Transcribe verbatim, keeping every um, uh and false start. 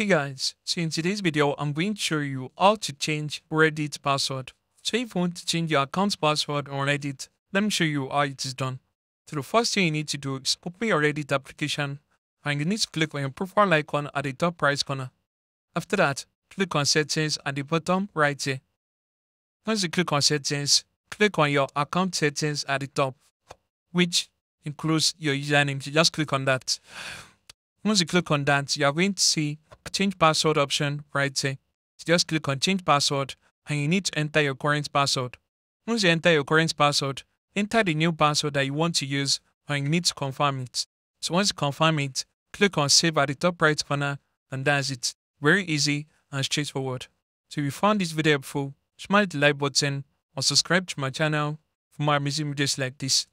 Hey guys, so in today's video, I'm going to show you how to change Reddit password. So if you want to change your account's password on Reddit, let me show you how it is done. So the first thing you need to do is open your Reddit application, and you need to click on your profile icon at the top right corner. After that, click on settings at the bottom right here. Once you click on settings, click on your account settings at the top, which includes your username. So just click on that. Once you click on that, you are going to see change password option right here. Just click on change password and you need to enter your current password. Once you enter your current password, enter the new password that you want to use and you need to confirm it. So once you confirm it, click on save at the top right corner and that's it. Very easy and straightforward. So if you found this video helpful, smash the like button or subscribe to my channel for more amazing videos like this.